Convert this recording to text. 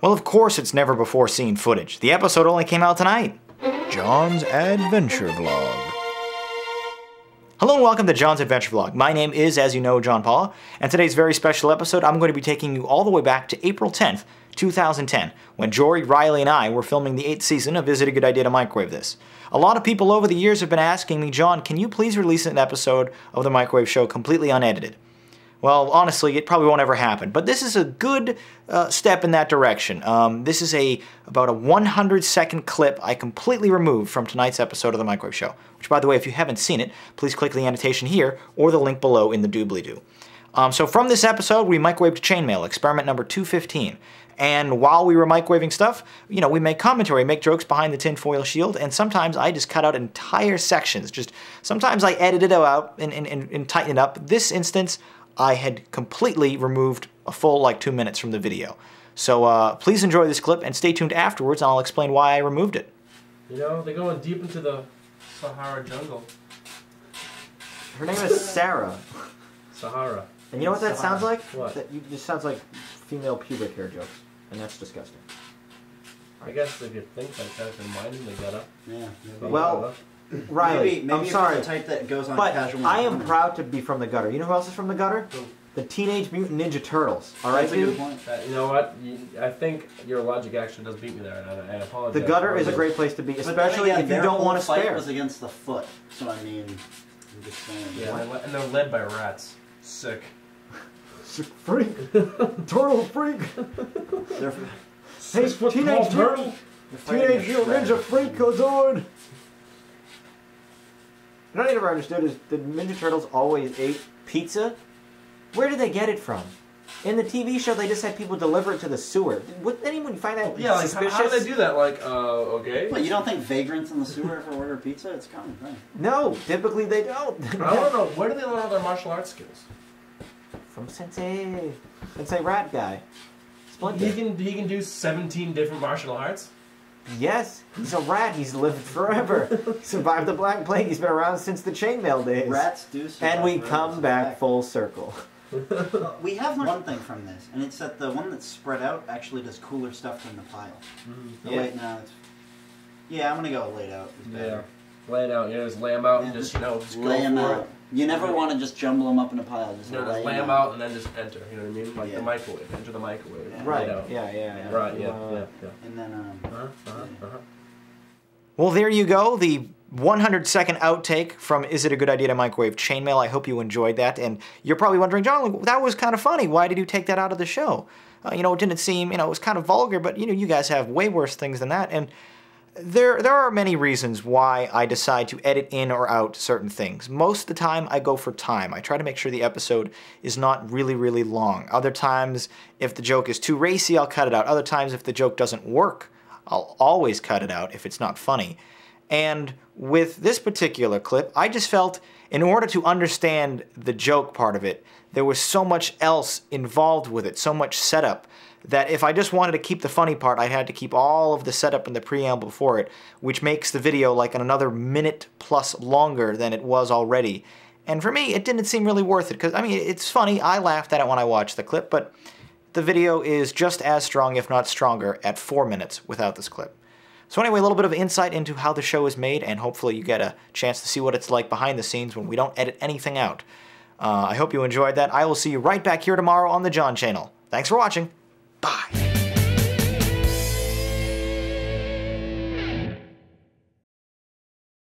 Well, of course it's never before seen footage. The episode only came out tonight. John's Adventure Vlog. Hello and welcome to John's Adventure Vlog. My name is, as you know, John Paul, and today's very special episode, I'm going to be taking you all the way back to April 10th, 2010, when Jory, Riley, and I were filming the 8th season of Is It a Good Idea to Microwave This? A lot of people over the years have been asking me, John, can you please release an episode of The Microwave Show completely unedited? Well, honestly, it probably won't ever happen, but this is a good step in that direction. This is about a 100-second clip I completely removed from tonight's episode of The Microwave Show, which, by the way, if you haven't seen it, please click the annotation here or the link below in the doobly-doo. So from this episode, we microwaved chainmail, experiment number 215. And while we were microwaving stuff, you know, we make commentary, make jokes behind the tinfoil shield, and sometimes I just cut out entire sections. Just sometimes I edit it out and tighten it up. This instance, I had completely removed a full, 2 minutes from the video. So please enjoy this clip and stay tuned afterwards, and I'll explain why I removed it. You know, they're going deep into the Sahara jungle. Her name is Sarah. Sahara. And you know what that sounds like? What? That just sounds like female pubic hair jokes, and that's disgusting. I guess if you think like that, if your mind is in the gutter. Yeah. Well, Riley, maybe I'm sorry, the type that goes on but casual I am proud to be from the gutter. You know who else is from the gutter? Who? The Teenage Mutant Ninja Turtles. All right, dude? You know what? I think your logic actually does beat me there, and I apologize. The gutter is a great place to be, especially if you don't want to spare. Their was against the foot, so I mean, I'm just saying. Yeah, and they're led by rats. Sick. Freak. Turtle freak. Hey, Teenage Ninja Freak goes on. What I never understood is the Ninja Turtles always ate pizza. Where did they get it from? In the TV show, they just had people deliver it to the sewer. Wouldn't anyone find that suspicious? How do they do that? Okay. But you don't think vagrants in the sewer ever order pizza? It's common thing. No, typically they don't. I don't know. Where do they learn all their martial arts skills? From Sensei. Sensei Rat Guy. Splinter. He can do 17 different martial arts? Yes, he's a rat. He's lived forever. He survived the Black Plague. He's been around since the chainmail days. Rats do survive. And we come back full circle. We have learned one thing from this, and it's that the one that's spread out actually does cooler stuff than the pile. Mm-hmm. Yeah, I'm gonna go laid out. Yeah, laid out. Yeah, just lay them out and just just lay them out. You never want to just jumble them up in a pile. Just lay them out and then just enter. You know what I mean? Like the microwave. Enter the microwave. Yeah. Right. Yeah. Right. Yeah. And then Well, there you go. The 100-second outtake from Is It a Good Idea to Microwave Chainmail? I hope you enjoyed that. And you're probably wondering, John, that was kind of funny. Why did you take that out of the show? It didn't seem, it was kind of vulgar, but, you guys have way worse things than that. And there are many reasons why I decide to edit in or out certain things. Most of the time, I go for time. I try to make sure the episode is not really, really long. Other times, if the joke is too racy, I'll cut it out. Other times, if the joke doesn't work, I'll always cut it out if it's not funny. And with this particular clip, I just felt in order to understand the joke part of it, there was so much else involved with it, so much setup, that if I just wanted to keep the funny part, I had to keep all of the setup and the preamble for it, which makes the video another minute plus longer than it was already. And for me, it didn't seem really worth it, because, it's funny, I laughed at it when I watched the clip, but the video is just as strong, if not stronger, at 4 minutes without this clip. So anyway, a little bit of insight into how the show is made, and hopefully you get a chance to see what it's like behind the scenes when we don't edit anything out. I hope you enjoyed that. I will see you right back here tomorrow on the John channel. Thanks for watching. Bye.